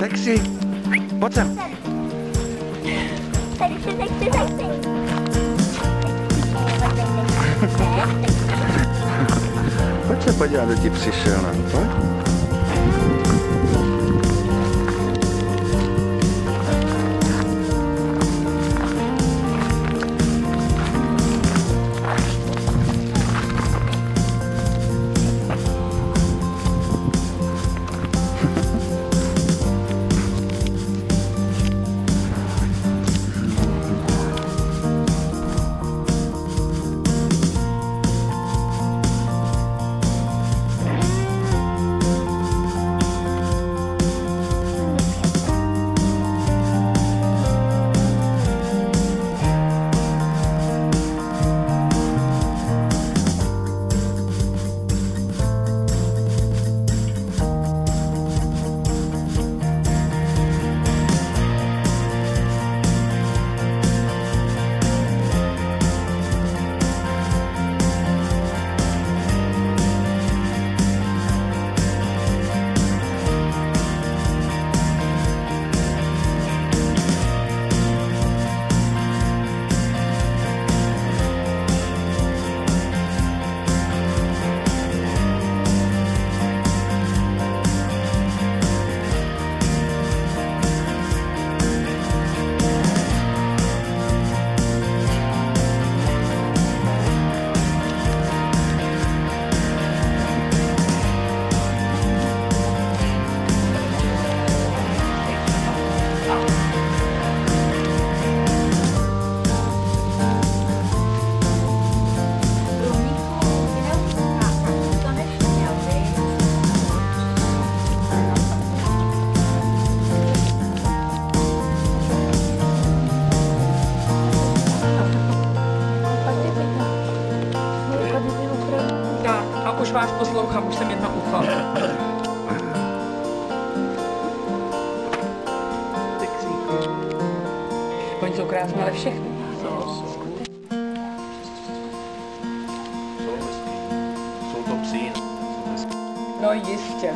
Taxi! What's up? Hogy se podívat do tí přišel, ne? Už vás poslouchám, už jsem jedno ucho. Oni jsou krásné, ale všechny. No jistě.